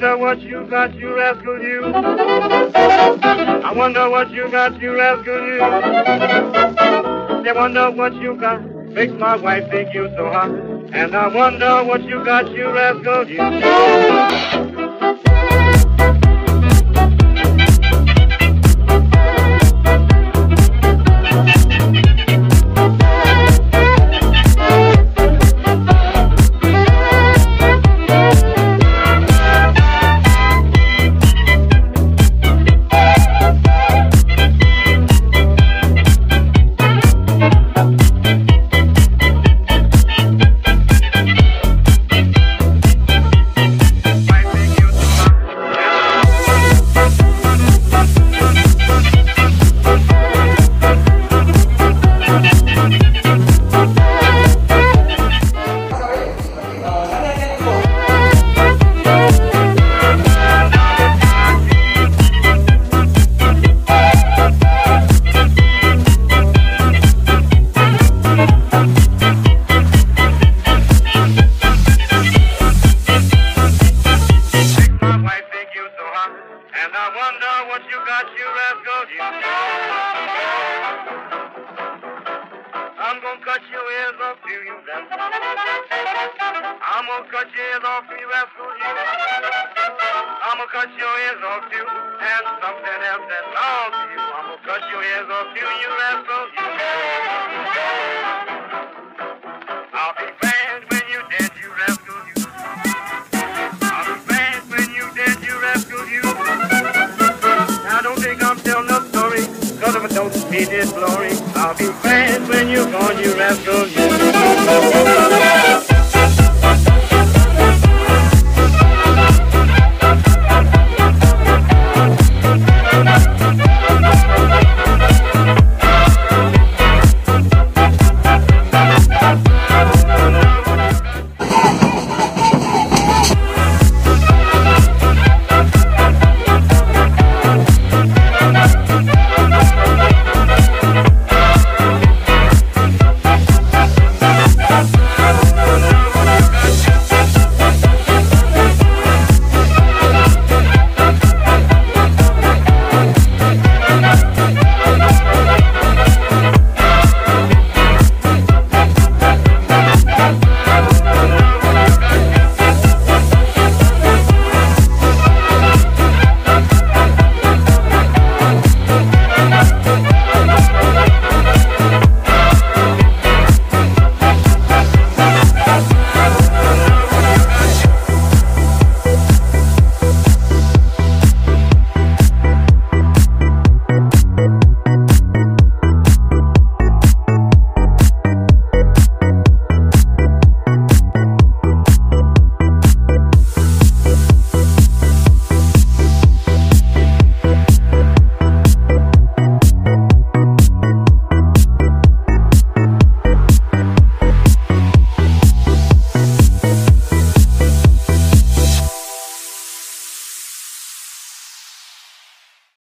wonder what you got, you rascal, you. I wonder what you got, you rascal, you. They wonder what you got, makes my wife think you so hot. And I wonder what you got, you rascal, you. And I wonder what you got, you rascal, you. I'm gonna cut your ears off, you rascal. I'm gonna cut your ears off, you rascal, you. I'm gonna cut your ears off, you. And something else that belongs to you. I'm gonna cut your ears off, you rascal, you. I'll be glad when you're dead, you rascal, you. I'll be glad when you're gone, you rascal.